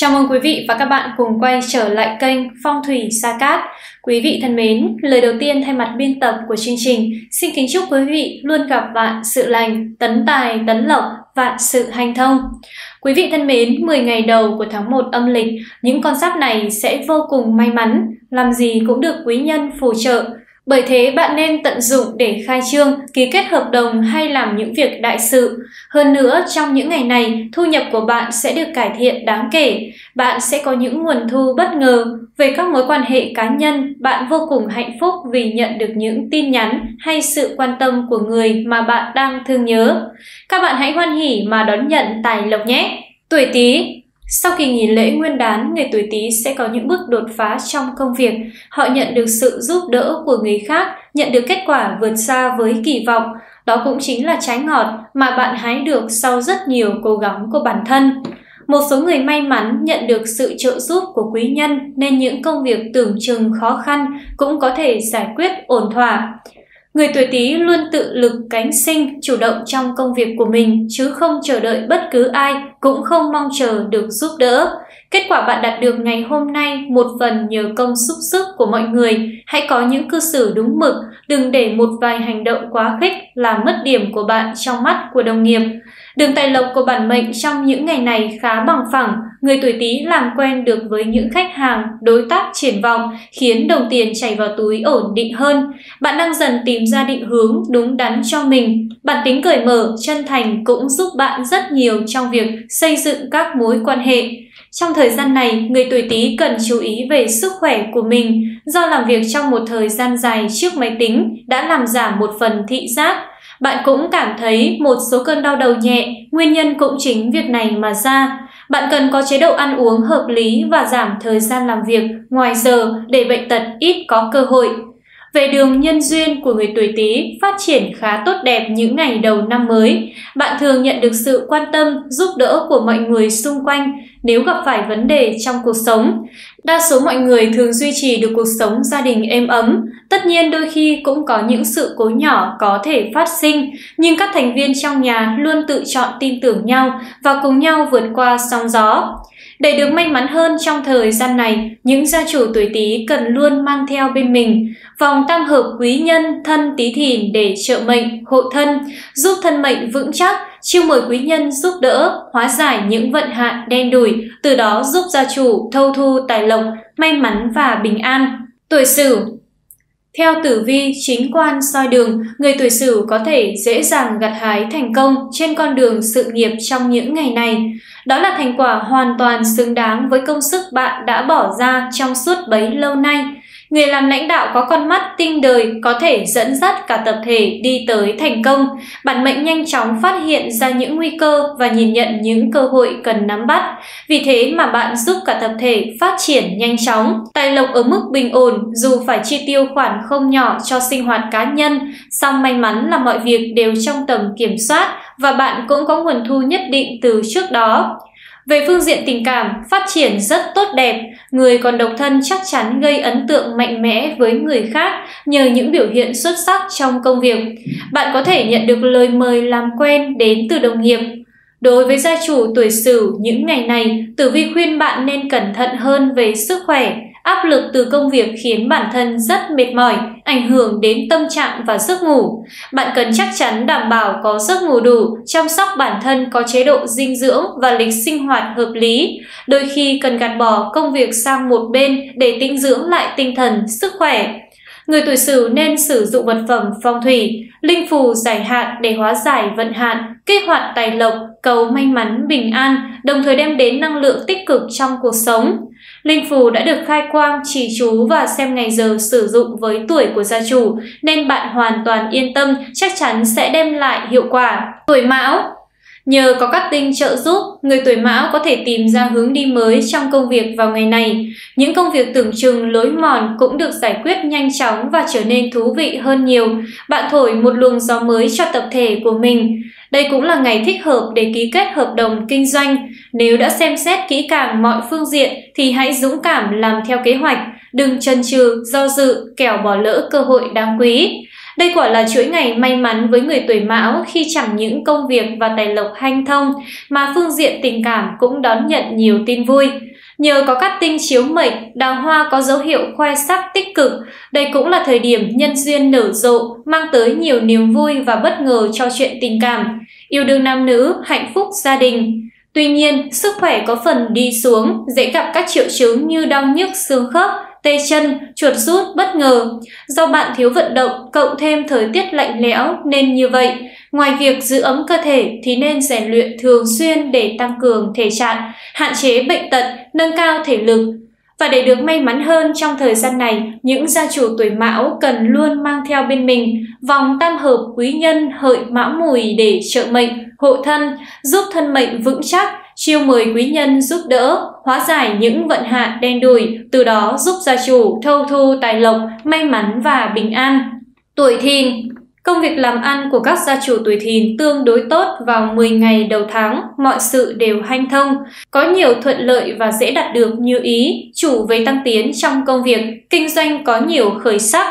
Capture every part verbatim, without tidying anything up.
Chào mừng quý vị và các bạn cùng quay trở lại kênh Phong Thủy Gia Cát. Quý vị thân mến, lời đầu tiên thay mặt biên tập của chương trình xin kính chúc quý vị luôn gặp vạn sự lành, tấn tài, tấn lộc, vạn sự hanh thông. Quý vị thân mến, mười ngày đầu của tháng một âm lịch, những con giáp này sẽ vô cùng may mắn, làm gì cũng được quý nhân phù trợ. Bởi thế bạn nên tận dụng để khai trương, ký kết hợp đồng hay làm những việc đại sự. Hơn nữa, trong những ngày này, thu nhập của bạn sẽ được cải thiện đáng kể. Bạn sẽ có những nguồn thu bất ngờ. Về các mối quan hệ cá nhân, bạn vô cùng hạnh phúc vì nhận được những tin nhắn hay sự quan tâm của người mà bạn đang thương nhớ. Các bạn hãy hoan hỉ mà đón nhận tài lộc nhé! Tuổi Tý. Sau kỳ nghỉ lễ Nguyên đán, người tuổi Tý sẽ có những bước đột phá trong công việc. Họ nhận được sự giúp đỡ của người khác, nhận được kết quả vượt xa với kỳ vọng. Đó cũng chính là trái ngọt mà bạn hái được sau rất nhiều cố gắng của bản thân. Một số người may mắn nhận được sự trợ giúp của quý nhân nên những công việc tưởng chừng khó khăn cũng có thể giải quyết ổn thỏa. Người tuổi Tý luôn tự lực cánh sinh, chủ động trong công việc của mình, chứ không chờ đợi bất cứ ai, cũng không mong chờ được giúp đỡ. Kết quả bạn đạt được ngày hôm nay một phần nhờ công giúp sức của mọi người. Hãy có những cư xử đúng mực, đừng để một vài hành động quá khích làm mất điểm của bạn trong mắt của đồng nghiệp. Đường tài lộc của bản mệnh trong những ngày này khá bằng phẳng. Người tuổi Tý làm quen được với những khách hàng, đối tác triển vọng, khiến đồng tiền chảy vào túi ổn định hơn. Bạn đang dần tìm ra định hướng đúng đắn cho mình. Bản tính cởi mở, chân thành cũng giúp bạn rất nhiều trong việc xây dựng các mối quan hệ. Trong thời gian này, người tuổi Tý cần chú ý về sức khỏe của mình. Do làm việc trong một thời gian dài trước máy tính đã làm giảm một phần thị giác. Bạn cũng cảm thấy một số cơn đau đầu nhẹ, nguyên nhân cũng chính việc này mà ra. Bạn cần có chế độ ăn uống hợp lý và giảm thời gian làm việc ngoài giờ để bệnh tật ít có cơ hội. Về đường nhân duyên của người tuổi Tý phát triển khá tốt đẹp những ngày đầu năm mới. Bạn thường nhận được sự quan tâm, giúp đỡ của mọi người xung quanh nếu gặp phải vấn đề trong cuộc sống. Đa số mọi người thường duy trì được cuộc sống gia đình êm ấm. Tất nhiên đôi khi cũng có những sự cố nhỏ có thể phát sinh, nhưng các thành viên trong nhà luôn tự chọn tin tưởng nhau và cùng nhau vượt qua sóng gió. Để được may mắn hơn trong thời gian này, những gia chủ tuổi Tý cần luôn mang theo bên mình vòng tam hợp quý nhân thân Tý Thìn để trợ mệnh, hộ thân, giúp thân mệnh vững chắc, chiêu mời quý nhân giúp đỡ, hóa giải những vận hạn đen đủi, từ đó giúp gia chủ thâu thu tài lộc, may mắn và bình an. Tuổi Sửu. Theo tử vi chính quan soi đường, người tuổi Sửu có thể dễ dàng gặt hái thành công trên con đường sự nghiệp trong những ngày này. Đó là thành quả hoàn toàn xứng đáng với công sức bạn đã bỏ ra trong suốt bấy lâu nay. Người làm lãnh đạo có con mắt tinh đời có thể dẫn dắt cả tập thể đi tới thành công. Bản mệnh nhanh chóng phát hiện ra những nguy cơ và nhìn nhận những cơ hội cần nắm bắt. Vì thế mà bạn giúp cả tập thể phát triển nhanh chóng. Tài lộc ở mức bình ổn dù phải chi tiêu khoản không nhỏ cho sinh hoạt cá nhân. Song may mắn là mọi việc đều trong tầm kiểm soát và bạn cũng có nguồn thu nhất định từ trước đó. Về phương diện tình cảm, phát triển rất tốt đẹp. Người còn độc thân chắc chắn gây ấn tượng mạnh mẽ với người khác nhờ những biểu hiện xuất sắc trong công việc. Bạn có thể nhận được lời mời làm quen đến từ đồng nghiệp. Đối với gia chủ tuổi Sửu những ngày này, tử vi khuyên bạn nên cẩn thận hơn về sức khỏe. Áp lực từ công việc khiến bản thân rất mệt mỏi, ảnh hưởng đến tâm trạng và giấc ngủ. Bạn cần chắc chắn đảm bảo có giấc ngủ đủ, chăm sóc bản thân, có chế độ dinh dưỡng và lịch sinh hoạt hợp lý. Đôi khi cần gạt bỏ công việc sang một bên để tĩnh dưỡng lại tinh thần, sức khỏe. Người tuổi Sửu nên sử dụng vật phẩm phong thủy, linh phù giải hạn để hóa giải vận hạn, kích hoạt tài lộc, cầu may mắn bình an, đồng thời đem đến năng lượng tích cực trong cuộc sống. Linh phù đã được khai quang, trì chú và xem ngày giờ sử dụng với tuổi của gia chủ nên bạn hoàn toàn yên tâm, chắc chắn sẽ đem lại hiệu quả. Tuổi Mão. Nhờ có các tinh trợ giúp, người tuổi Mão có thể tìm ra hướng đi mới trong công việc vào ngày này. Những công việc tưởng chừng lối mòn cũng được giải quyết nhanh chóng và trở nên thú vị hơn nhiều. Bạn thổi một luồng gió mới cho tập thể của mình. Đây cũng là ngày thích hợp để ký kết hợp đồng kinh doanh. Nếu đã xem xét kỹ càng mọi phương diện thì hãy dũng cảm làm theo kế hoạch. Đừng chần chừ, do dự, kẻo bỏ lỡ cơ hội đáng quý. Đây quả là chuỗi ngày may mắn với người tuổi Mão khi chẳng những công việc và tài lộc hanh thông mà phương diện tình cảm cũng đón nhận nhiều tin vui. Nhờ có các tinh chiếu mệnh, đào hoa có dấu hiệu khoe sắc tích cực. Đây cũng là thời điểm nhân duyên nở rộ, mang tới nhiều niềm vui và bất ngờ cho chuyện tình cảm, yêu đương nam nữ, hạnh phúc gia đình. Tuy nhiên, sức khỏe có phần đi xuống, dễ gặp các triệu chứng như đau nhức xương khớp, tê chân, chuột rút bất ngờ. Do bạn thiếu vận động, cộng thêm thời tiết lạnh lẽo nên như vậy. Ngoài việc giữ ấm cơ thể thì nên rèn luyện thường xuyên để tăng cường thể trạng, hạn chế bệnh tật, nâng cao thể lực. Và để được may mắn hơn trong thời gian này, những gia chủ tuổi Mão cần luôn mang theo bên mình vòng tam hợp quý nhân Hợi Mão Mùi để trợ mệnh, hộ thân, giúp thân mệnh vững chắc, chiêu mời quý nhân giúp đỡ, hóa giải những vận hạn đen đủi, từ đó giúp gia chủ thâu thu tài lộc, may mắn và bình an. Tuổi Thìn. Công việc làm ăn của các gia chủ tuổi Thìn tương đối tốt vào mười ngày đầu tháng, mọi sự đều hanh thông, có nhiều thuận lợi và dễ đạt được như ý, chủ với tăng tiến trong công việc, kinh doanh có nhiều khởi sắc.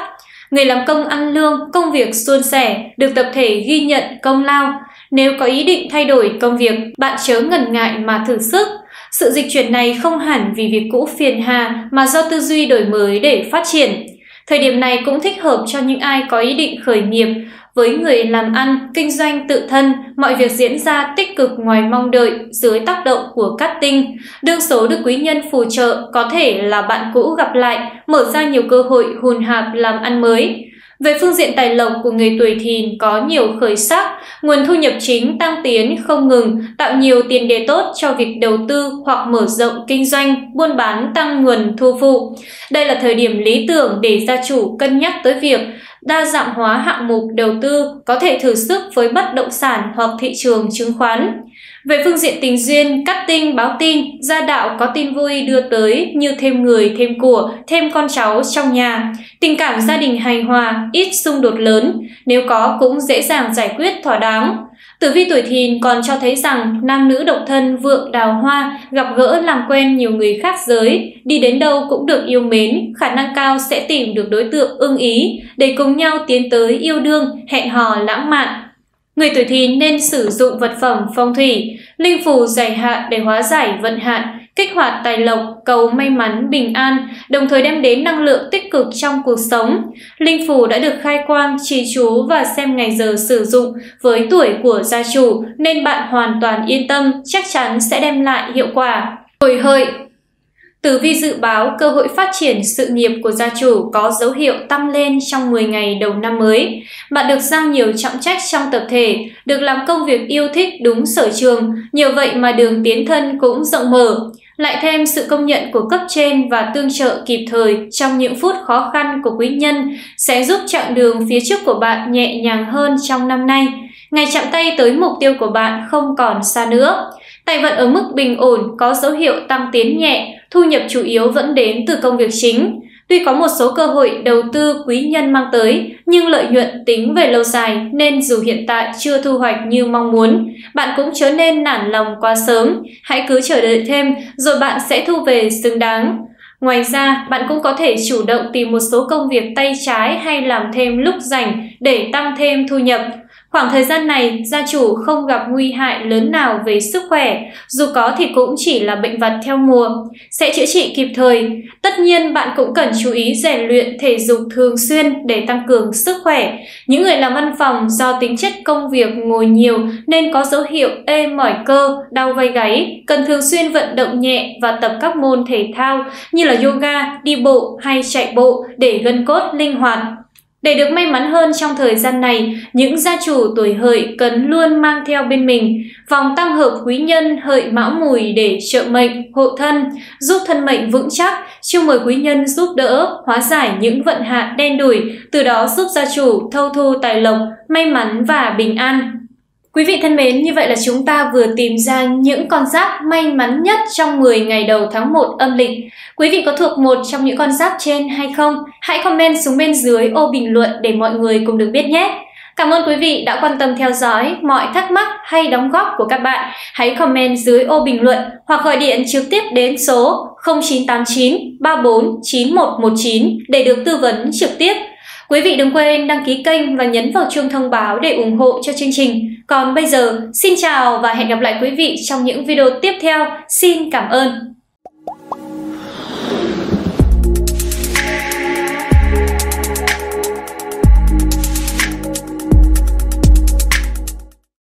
Người làm công ăn lương, công việc suôn sẻ, được tập thể ghi nhận công lao. Nếu có ý định thay đổi công việc, bạn chớ ngần ngại mà thử sức. Sự dịch chuyển này không hẳn vì việc cũ phiền hà mà do tư duy đổi mới để phát triển. Thời điểm này cũng thích hợp cho những ai có ý định khởi nghiệp. Với người làm ăn, kinh doanh tự thân, mọi việc diễn ra tích cực ngoài mong đợi dưới tác động của cát tinh. Đương số được quý nhân phù trợ có thể là bạn cũ gặp lại, mở ra nhiều cơ hội hùn hạp làm ăn mới. Về phương diện tài lộc của người tuổi Thìn có nhiều khởi sắc, nguồn thu nhập chính tăng tiến không ngừng, tạo nhiều tiền đề tốt cho việc đầu tư hoặc mở rộng kinh doanh, buôn bán tăng nguồn thu phụ. Đây là thời điểm lý tưởng để gia chủ cân nhắc tới việc đa dạng hóa hạng mục đầu tư, có thể thử sức với bất động sản hoặc thị trường chứng khoán. Về phương diện tình duyên, cát tinh báo tin, gia đạo có tin vui đưa tới như thêm người, thêm của, thêm con cháu trong nhà. Tình cảm gia đình hài hòa, ít xung đột lớn, nếu có cũng dễ dàng giải quyết thỏa đáng. Tử vi tuổi Thìn còn cho thấy rằng nam nữ độc thân vượng đào hoa, gặp gỡ làm quen nhiều người khác giới, đi đến đâu cũng được yêu mến, khả năng cao sẽ tìm được đối tượng ưng ý để cùng nhau tiến tới yêu đương, hẹn hò lãng mạn. Người tuổi Thìn nên sử dụng vật phẩm phong thủy, linh phù giải hạn để hóa giải vận hạn, kích hoạt tài lộc, cầu may mắn, bình an, đồng thời đem đến năng lượng tích cực trong cuộc sống. Linh phù đã được khai quang, trì chú và xem ngày giờ sử dụng với tuổi của gia chủ nên bạn hoàn toàn yên tâm, chắc chắn sẽ đem lại hiệu quả. Tuổi Hợi. Tử vi dự báo cơ hội phát triển sự nghiệp của gia chủ có dấu hiệu tăng lên trong mười ngày đầu năm mới. Bạn được giao nhiều trọng trách trong tập thể, được làm công việc yêu thích đúng sở trường, nhờ vậy mà đường tiến thân cũng rộng mở. Lại thêm sự công nhận của cấp trên và tương trợ kịp thời trong những phút khó khăn của quý nhân sẽ giúp chặng đường phía trước của bạn nhẹ nhàng hơn trong năm nay. Ngày chạm tay tới mục tiêu của bạn không còn xa nữa. Tài vận ở mức bình ổn, có dấu hiệu tăng tiến nhẹ, thu nhập chủ yếu vẫn đến từ công việc chính. Tuy có một số cơ hội đầu tư quý nhân mang tới, nhưng lợi nhuận tính về lâu dài nên dù hiện tại chưa thu hoạch như mong muốn, bạn cũng chớ nên nản lòng quá sớm, hãy cứ chờ đợi thêm rồi bạn sẽ thu về xứng đáng. Ngoài ra, bạn cũng có thể chủ động tìm một số công việc tay trái hay làm thêm lúc rảnh để tăng thêm thu nhập. Khoảng thời gian này, gia chủ không gặp nguy hại lớn nào về sức khỏe, dù có thì cũng chỉ là bệnh vặt theo mùa, sẽ chữa trị kịp thời. Tất nhiên, bạn cũng cần chú ý rèn luyện thể dục thường xuyên để tăng cường sức khỏe. Những người làm văn phòng do tính chất công việc ngồi nhiều nên có dấu hiệu ê mỏi cơ, đau vai gáy, cần thường xuyên vận động nhẹ và tập các môn thể thao như là yoga, đi bộ hay chạy bộ để gân cốt linh hoạt. Để được may mắn hơn trong thời gian này, những gia chủ tuổi Hợi cần luôn mang theo bên mình vòng tam hợp quý nhân Hợi Mão Mùi để trợ mệnh, hộ thân, giúp thân mệnh vững chắc, chiêu mời quý nhân giúp đỡ, hóa giải những vận hạn đen đủi, từ đó giúp gia chủ thâu thu tài lộc, may mắn và bình an. Quý vị thân mến, như vậy là chúng ta vừa tìm ra những con giáp may mắn nhất trong mười ngày đầu tháng một âm lịch. Quý vị có thuộc một trong những con giáp trên hay không? Hãy comment xuống bên dưới ô bình luận để mọi người cùng được biết nhé! Cảm ơn quý vị đã quan tâm theo dõi. Mọi thắc mắc hay đóng góp của các bạn hãy comment dưới ô bình luận hoặc gọi điện trực tiếp đến số không chín tám chín ba bốn chín một một chín để được tư vấn trực tiếp. Quý vị đừng quên đăng ký kênh và nhấn vào chuông thông báo để ủng hộ cho chương trình. Còn bây giờ, xin chào và hẹn gặp lại quý vị trong những video tiếp theo. Xin cảm ơn!